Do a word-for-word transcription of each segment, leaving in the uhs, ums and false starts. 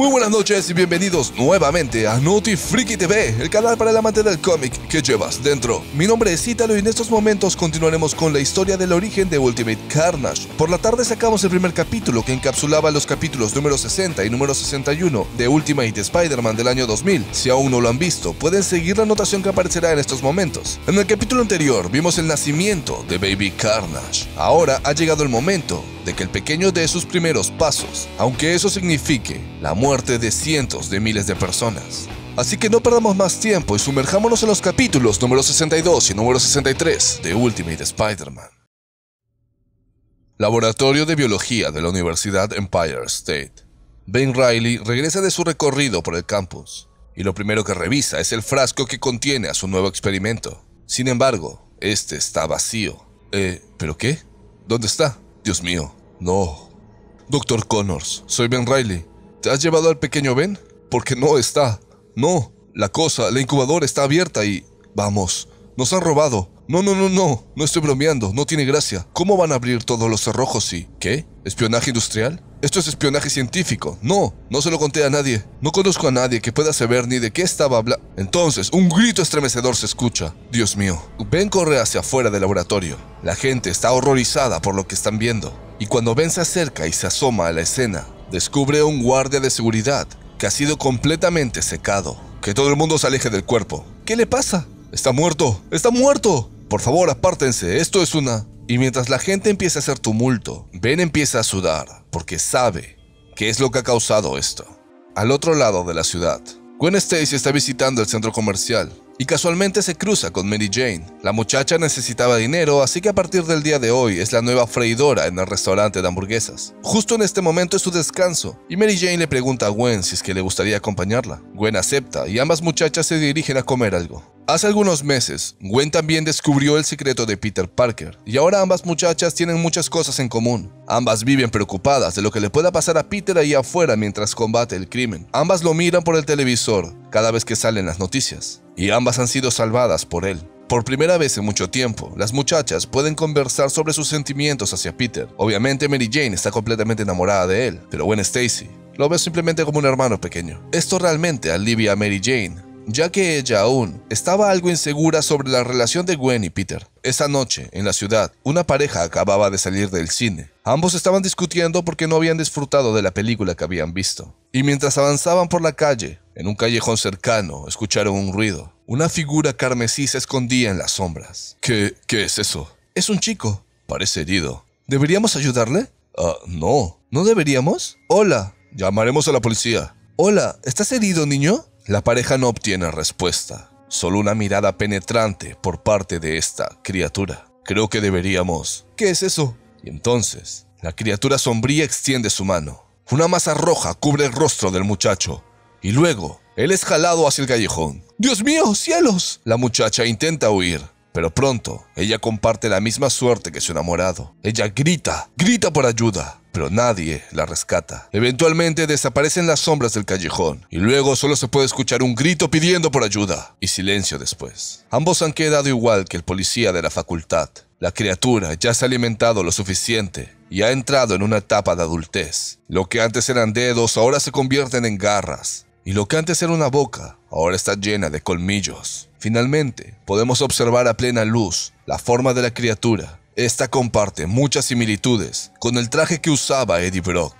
Muy buenas noches y bienvenidos nuevamente a Notifriki T V, el canal para el amante del cómic que llevas dentro. Mi nombre es Ítalo y en estos momentos continuaremos con la historia del origen de Ultimate Carnage. Por la tarde sacamos el primer capítulo que encapsulaba los capítulos número sesenta y número sesenta y uno de Ultimate Spider-Man del año dos mil. Si aún no lo han visto, pueden seguir la anotación que aparecerá en estos momentos. En el capítulo anterior vimos el nacimiento de Baby Carnage. Ahora ha llegado el momento de que el pequeño dé sus primeros pasos, aunque eso signifique la muerte de cientos de miles de personas. Así que no perdamos más tiempo y sumerjámonos en los capítulos número sesenta y dos y número sesenta y tres de Ultimate Spider-Man. Laboratorio de Biología de la Universidad Empire State. Ben Reilly regresa de su recorrido por el campus, y lo primero que revisa es el frasco que contiene a su nuevo experimento. Sin embargo, este está vacío. Eh, ¿pero qué? ¿Dónde está? Dios mío, no. Doctor Connors, soy Ben Reilly. ¿Te has llevado al pequeño Ben? Porque no está. No, la cosa, la incubadora está abierta y... Vamos, nos han robado. No, no, no, no, no estoy bromeando, no tiene gracia. ¿Cómo van a abrir todos los cerrojos y... ¿Qué? ¿Espionaje industrial? Esto es espionaje científico. No, no se lo conté a nadie. No conozco a nadie que pueda saber ni de qué estaba hablando. Entonces, un grito estremecedor se escucha. Dios mío. Ben corre hacia afuera del laboratorio. La gente está horrorizada por lo que están viendo. Y cuando Ben se acerca y se asoma a la escena, descubre a un guardia de seguridad que ha sido completamente secado. Que todo el mundo se aleje del cuerpo. ¿Qué le pasa? ¡Está muerto! ¡Está muerto! Por favor, apártense. Esto es una... Y mientras la gente empieza a hacer tumulto, Ben empieza a sudar, porque sabe qué es lo que ha causado esto. Al otro lado de la ciudad, Gwen Stacy está visitando el centro comercial, y casualmente se cruza con Mary Jane. La muchacha necesitaba dinero, así que a partir del día de hoy es la nueva freidora en el restaurante de hamburguesas. Justo en este momento es su descanso, y Mary Jane le pregunta a Gwen si es que le gustaría acompañarla. Gwen acepta, y ambas muchachas se dirigen a comer algo. Hace algunos meses, Gwen también descubrió el secreto de Peter Parker, y ahora ambas muchachas tienen muchas cosas en común. Ambas viven preocupadas de lo que le pueda pasar a Peter ahí afuera mientras combate el crimen. Ambas lo miran por el televisor cada vez que salen las noticias, y ambas han sido salvadas por él. Por primera vez en mucho tiempo, las muchachas pueden conversar sobre sus sentimientos hacia Peter. Obviamente Mary Jane está completamente enamorada de él, pero Gwen Stacy lo ve simplemente como un hermano pequeño. Esto realmente alivia a Mary Jane, ya que ella aún estaba algo insegura sobre la relación de Gwen y Peter. Esa noche, en la ciudad, una pareja acababa de salir del cine. Ambos estaban discutiendo porque no habían disfrutado de la película que habían visto. Y mientras avanzaban por la calle, en un callejón cercano, escucharon un ruido. Una figura carmesí se escondía en las sombras. ¿Qué, qué es eso? Es un chico. Parece herido. ¿Deberíamos ayudarle? Ah, uh, no. ¿No deberíamos? Hola. Llamaremos a la policía. Hola, ¿estás herido, niño? La pareja no obtiene respuesta, solo una mirada penetrante por parte de esta criatura. Creo que deberíamos... ¿Qué es eso? Y entonces, la criatura sombría extiende su mano. Una masa roja cubre el rostro del muchacho, y luego, él es jalado hacia el callejón. ¡Dios mío, cielos! La muchacha intenta huir, pero pronto, ella comparte la misma suerte que su enamorado. Ella grita, grita por ayuda, pero nadie la rescata. Eventualmente desaparecen las sombras del callejón, y luego solo se puede escuchar un grito pidiendo por ayuda, y silencio después. Ambos han quedado igual que el policía de la facultad. La criatura ya se ha alimentado lo suficiente, y ha entrado en una etapa de adultez. Lo que antes eran dedos ahora se convierten en garras, y lo que antes era una boca ahora está llena de colmillos. Finalmente, podemos observar a plena luz la forma de la criatura. Esta comparte muchas similitudes con el traje que usaba Eddie Brock.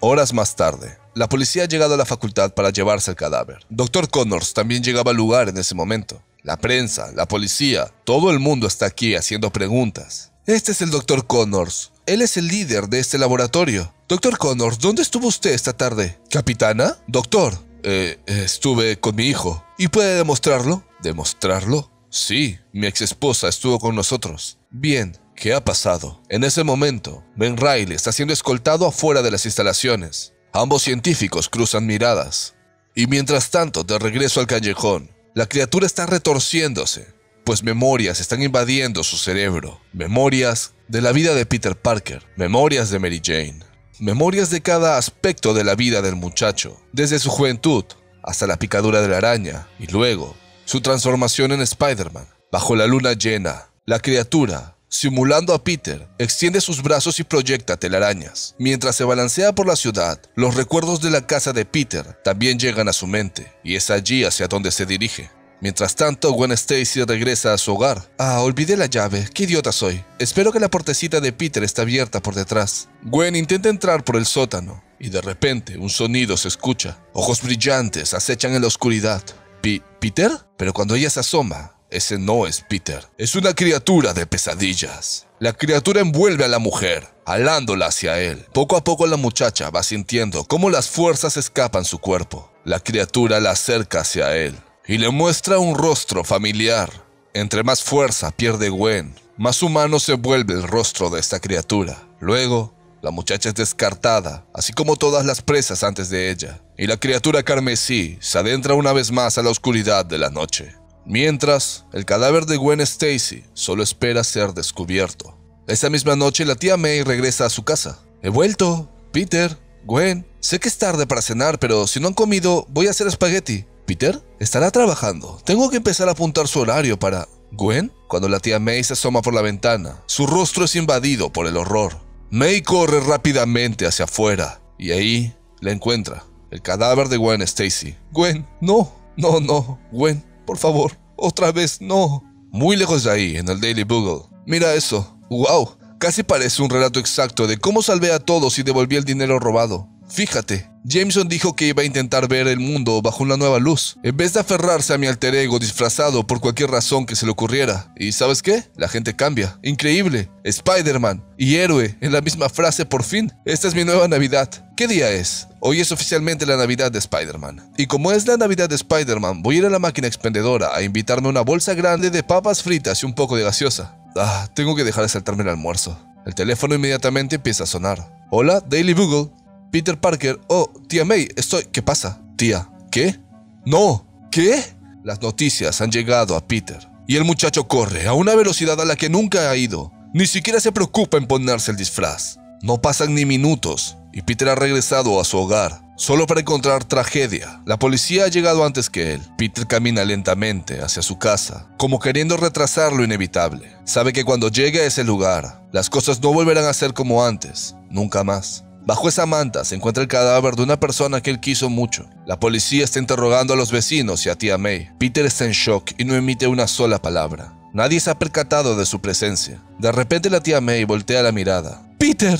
Horas más tarde, la policía ha llegado a la facultad para llevarse el cadáver. Doctor Connors también llegaba al lugar en ese momento. La prensa, la policía, todo el mundo está aquí haciendo preguntas. Este es el doctor Connors. Él es el líder de este laboratorio. Doctor Connors, ¿dónde estuvo usted esta tarde? ¿Capitana? Doctor, eh, estuve con mi hijo. ¿Y puede demostrarlo? ¿Demostrarlo? Sí, mi exesposa estuvo con nosotros. Bien. ¿Qué ha pasado? En ese momento, Ben Reilly está siendo escoltado afuera de las instalaciones. Ambos científicos cruzan miradas. Y mientras tanto, de regreso al callejón, la criatura está retorciéndose, pues memorias están invadiendo su cerebro. Memorias de la vida de Peter Parker, memorias de Mary Jane, memorias de cada aspecto de la vida del muchacho, desde su juventud hasta la picadura de la araña y luego su transformación en Spider-Man. Bajo la luna llena, la criatura simulando a Peter, extiende sus brazos y proyecta telarañas. Mientras se balancea por la ciudad, los recuerdos de la casa de Peter también llegan a su mente, y es allí hacia donde se dirige. Mientras tanto, Gwen Stacy regresa a su hogar. Ah, olvidé la llave. Qué idiota soy. Espero que la puertecita de Peter está abierta por detrás. Gwen intenta entrar por el sótano, y de repente un sonido se escucha. Ojos brillantes acechan en la oscuridad. ¿Pi- ¿Peter? Pero cuando ella se asoma, ese no es Peter. Es una criatura de pesadillas. La criatura envuelve a la mujer, jalándola hacia él. Poco a poco la muchacha va sintiendo cómo las fuerzas escapan su cuerpo. La criatura la acerca hacia él y le muestra un rostro familiar. Entre más fuerza pierde Gwen, más humano se vuelve el rostro de esta criatura. Luego, la muchacha es descartada, así como todas las presas antes de ella, y la criatura carmesí se adentra una vez más a la oscuridad de la noche. Mientras, el cadáver de Gwen Stacy solo espera ser descubierto. Esa misma noche, la tía May regresa a su casa. He vuelto, Peter, Gwen. Sé que es tarde para cenar, pero si no han comido, voy a hacer espagueti. Peter estará trabajando. Tengo que empezar a apuntar su horario para... ¿Gwen? Cuando la tía May se asoma por la ventana, su rostro es invadido por el horror. May corre rápidamente hacia afuera y ahí la encuentra. El cadáver de Gwen Stacy. Gwen, no, no, no, Gwen, por favor, otra vez, no. Muy lejos de ahí, en el Daily Bugle. Mira eso. Wow, casi parece un relato exacto de cómo salvé a todos y devolví el dinero robado. Fíjate, Jameson dijo que iba a intentar ver el mundo bajo una nueva luz, en vez de aferrarse a mi alter ego disfrazado por cualquier razón que se le ocurriera. ¿Y sabes qué? La gente cambia. Increíble. Spider-Man y héroe en la misma frase, por fin. Esta es mi nueva Navidad. ¿Qué día es? Hoy es oficialmente la Navidad de Spider-Man. Y como es la Navidad de Spider-Man, voy a ir a la máquina expendedora a invitarme una bolsa grande de papas fritas y un poco de gaseosa. Ah, tengo que dejar de saltarme el almuerzo. El teléfono inmediatamente empieza a sonar. Hola, Daily Bugle. Peter Parker. Oh, tía May, estoy... ¿Qué pasa? Tía, ¿qué? No, ¿qué? Las noticias han llegado a Peter, y el muchacho corre a una velocidad a la que nunca ha ido. Ni siquiera se preocupa en ponerse el disfraz. No pasan ni minutos, y Peter ha regresado a su hogar, solo para encontrar tragedia. La policía ha llegado antes que él. Peter camina lentamente hacia su casa, como queriendo retrasar lo inevitable. Sabe que cuando llegue a ese lugar, las cosas no volverán a ser como antes, nunca más. Bajo esa manta se encuentra el cadáver de una persona que él quiso mucho. La policía está interrogando a los vecinos y a tía May. Peter está en shock y no emite una sola palabra. Nadie se ha percatado de su presencia. De repente la tía May voltea la mirada. ¡Peter!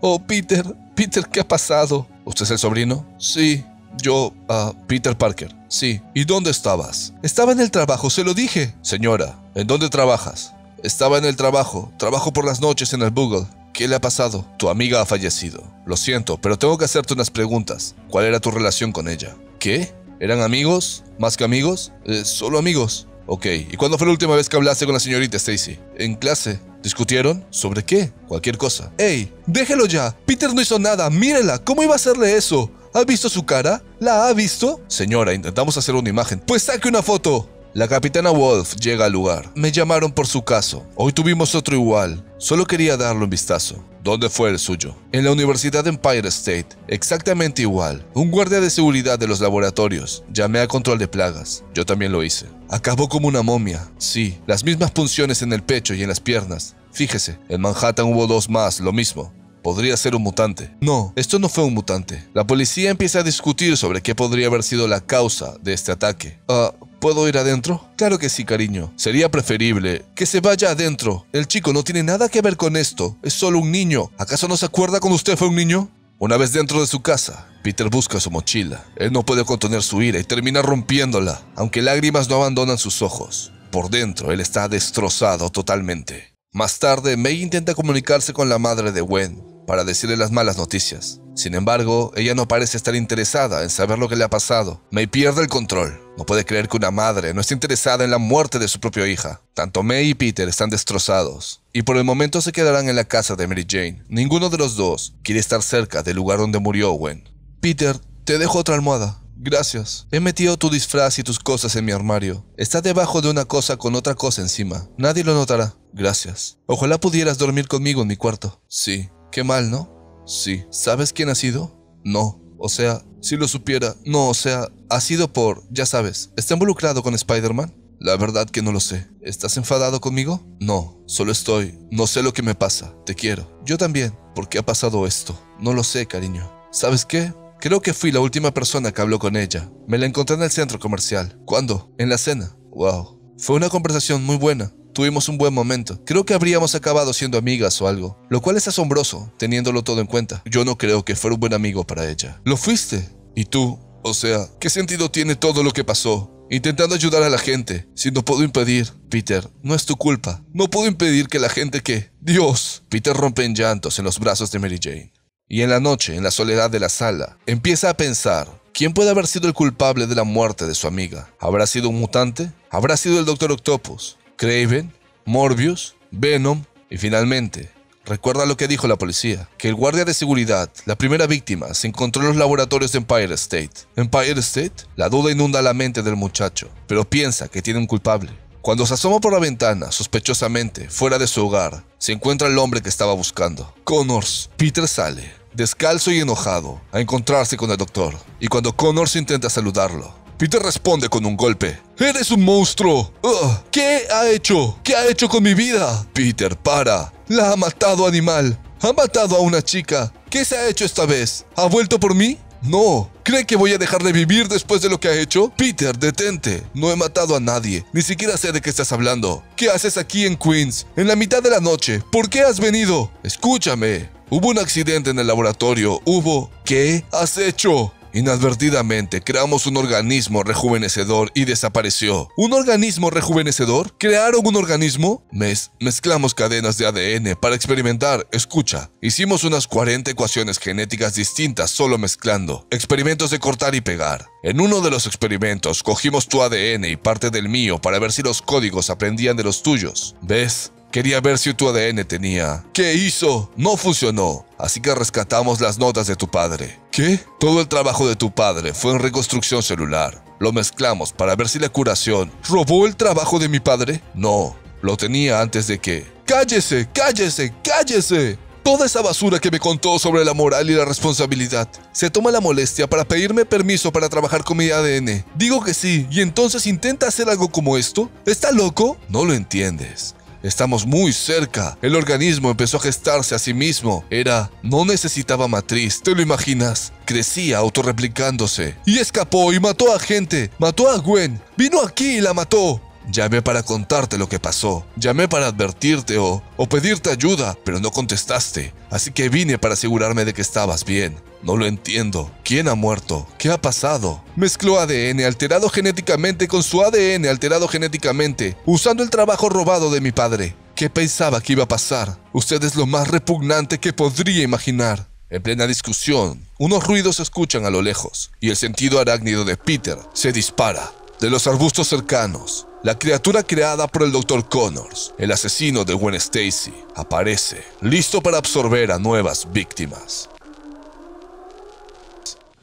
¡Oh, Peter! ¡Peter, qué ha pasado! ¿Usted es el sobrino? Sí, yo... Uh, Peter Parker. Sí. ¿Y dónde estabas? Estaba en el trabajo, se lo dije. Señora, ¿en dónde trabajas? Estaba en el trabajo. Trabajo por las noches en el Bugle. ¿Qué le ha pasado? Tu amiga ha fallecido. Lo siento, pero tengo que hacerte unas preguntas. ¿Cuál era tu relación con ella? ¿Qué? ¿Eran amigos? ¿Más que amigos? Eh, solo amigos. Ok, ¿y cuándo fue la última vez que hablaste con la señorita Stacy? En clase. ¿Discutieron? ¿Sobre qué? Cualquier cosa. ¡Ey! ¡Déjelo ya! ¡Peter no hizo nada! ¡Mírela! ¿Cómo iba a hacerle eso? ¿Ha visto su cara? ¿La ha visto? Señora, intentamos hacer una imagen. ¡Pues saque una foto! La Capitana Wolf llega al lugar. Me llamaron por su caso. Hoy tuvimos otro igual. Solo quería darle un vistazo. ¿Dónde fue el suyo? En la Universidad de Empire State. Exactamente igual. Un guardia de seguridad de los laboratorios. Llamé a control de plagas. Yo también lo hice. Acabó como una momia. Sí, las mismas punciones en el pecho y en las piernas. Fíjese, en Manhattan hubo dos más, lo mismo. Podría ser un mutante. No, esto no fue un mutante. La policía empieza a discutir sobre qué podría haber sido la causa de este ataque. Ah... Uh, ¿Puedo ir adentro? Claro que sí, cariño. Sería preferible que se vaya adentro. El chico no tiene nada que ver con esto. Es solo un niño. ¿Acaso no se acuerda cuando usted fue un niño? Una vez dentro de su casa, Peter busca su mochila. Él no puede contener su ira y termina rompiéndola, aunque lágrimas no abandonan sus ojos. Por dentro, él está destrozado totalmente. Más tarde, May intenta comunicarse con la madre de Gwen para decirle las malas noticias. Sin embargo, ella no parece estar interesada en saber lo que le ha pasado. May pierde el control. No puede creer que una madre no esté interesada en la muerte de su propia hija. Tanto May y Peter están destrozados, y por el momento se quedarán en la casa de Mary Jane. Ninguno de los dos quiere estar cerca del lugar donde murió Gwen. Peter, te dejo otra almohada. Gracias. He metido tu disfraz y tus cosas en mi armario. Está debajo de una cosa con otra cosa encima. Nadie lo notará. Gracias. Ojalá pudieras dormir conmigo en mi cuarto. Sí. Qué mal, ¿no? Sí. ¿Sabes quién ha sido? No. O sea, si lo supiera. No, o sea, ha sido por... Ya sabes, ¿está involucrado con Spider-Man? La verdad que no lo sé. ¿Estás enfadado conmigo? No, solo estoy... No sé lo que me pasa. Te quiero. Yo también. ¿Por qué ha pasado esto? No lo sé, cariño. ¿Sabes qué? Creo que fui la última persona que habló con ella. Me la encontré en el centro comercial. ¿Cuándo? En la cena. Wow. Fue una conversación muy buena. Tuvimos un buen momento. Creo que habríamos acabado siendo amigas o algo, lo cual es asombroso, teniéndolo todo en cuenta. Yo no creo que fuera un buen amigo para ella. Lo fuiste. ¿Y tú? O sea, ¿qué sentido tiene todo lo que pasó? Intentando ayudar a la gente, si no puedo impedir... Peter, no es tu culpa. No puedo impedir que la gente que... ¡Dios! Peter rompe en llantos en los brazos de Mary Jane. Y en la noche, en la soledad de la sala, empieza a pensar... ¿Quién puede haber sido el culpable de la muerte de su amiga? ¿Habrá sido un mutante? ¿Habrá sido el doctor Octopus? Craven, Morbius, Venom y finalmente, recuerda lo que dijo la policía, que el guardia de seguridad, la primera víctima, se encontró en los laboratorios de Empire State. ¿Empire State? La duda inunda la mente del muchacho, pero piensa que tiene un culpable. Cuando se asoma por la ventana, sospechosamente, fuera de su hogar, se encuentra el hombre que estaba buscando. Connors. Peter sale, descalzo y enojado, a encontrarse con el doctor, y cuando Connors intenta saludarlo, Peter responde con un golpe. ¡Eres un monstruo! Ugh. ¿Qué ha hecho? ¿Qué ha hecho con mi vida? Peter, para. La ha matado, animal. Ha matado a una chica. ¿Qué se ha hecho esta vez? ¿Ha vuelto por mí? No. ¿Cree que voy a dejar de vivir después de lo que ha hecho? Peter, detente. No he matado a nadie. Ni siquiera sé de qué estás hablando. ¿Qué haces aquí en Queens? En la mitad de la noche. ¿Por qué has venido? Escúchame. Hubo un accidente en el laboratorio. Hubo... ¿Qué has hecho? Inadvertidamente, creamos un organismo rejuvenecedor y desapareció. ¿Un organismo rejuvenecedor? ¿Crearon un organismo? Mez- mezclamos cadenas de A D N para experimentar. Escucha, hicimos unas cuarenta ecuaciones genéticas distintas solo mezclando. Experimentos de cortar y pegar. En uno de los experimentos, cogimos tu A D N y parte del mío para ver si los códigos aprendían de los tuyos. ¿Ves? Quería ver si tu A D N tenía... ¿Qué hizo? No funcionó. Así que rescatamos las notas de tu padre. ¿Qué? Todo el trabajo de tu padre fue en reconstrucción celular. Lo mezclamos para ver si la curación... ¿Robó el trabajo de mi padre? No, lo tenía antes de que... ¡Cállese! ¡Cállese! ¡Cállese! Toda esa basura que me contó sobre la moral y la responsabilidad. Se toma la molestia para pedirme permiso para trabajar con mi A D N. Digo que sí, y entonces intenta hacer algo como esto. ¿Está loco? No lo entiendes. Estamos muy cerca. El organismo empezó a gestarse a sí mismo. Era... No necesitaba matriz, ¿te lo imaginas? Crecía autorreplicándose. Y escapó y mató a gente. Mató a Gwen. Vino aquí y la mató. Llamé para contarte lo que pasó. Llamé para advertirte o, o pedirte ayuda, pero no contestaste. Así que vine para asegurarme de que estabas bien. No lo entiendo. ¿Quién ha muerto? ¿Qué ha pasado? Mezcló A D N alterado genéticamente con su A D N alterado genéticamente, usando el trabajo robado de mi padre. ¿Qué pensaba que iba a pasar? Usted es lo más repugnante que podría imaginar. En plena discusión, unos ruidos se escuchan a lo lejos, y el sentido arácnido de Peter se dispara. De los arbustos cercanos, la criatura creada por el doctor Connors, el asesino de Gwen Stacy, aparece, listo para absorber a nuevas víctimas.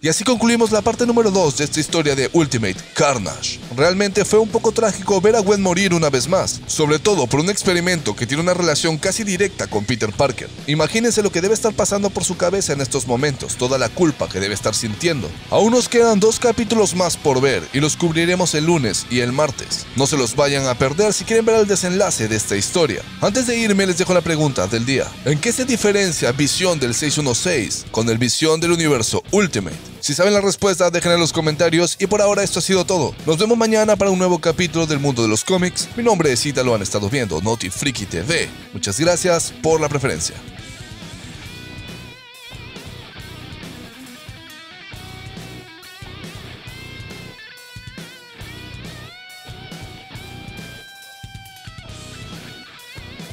Y así concluimos la parte número dos de esta historia de Ultimate Carnage. Realmente fue un poco trágico ver a Gwen morir una vez más, sobre todo por un experimento que tiene una relación casi directa con Peter Parker. Imagínense lo que debe estar pasando por su cabeza en estos momentos, toda la culpa que debe estar sintiendo. Aún nos quedan dos capítulos más por ver y los cubriremos el lunes y el martes. No se los vayan a perder si quieren ver el desenlace de esta historia. Antes de irme les dejo la pregunta del día. ¿En qué se diferencia Visión del seiscientos dieciséis con el Visión del universo Ultimate? Si saben la respuesta, dejen en los comentarios. Y por ahora esto ha sido todo. Nos vemos mañana para un nuevo capítulo del mundo de los cómics. Mi nombre es Ítalo, han estado viendo Notifriki T V. Muchas gracias por la preferencia.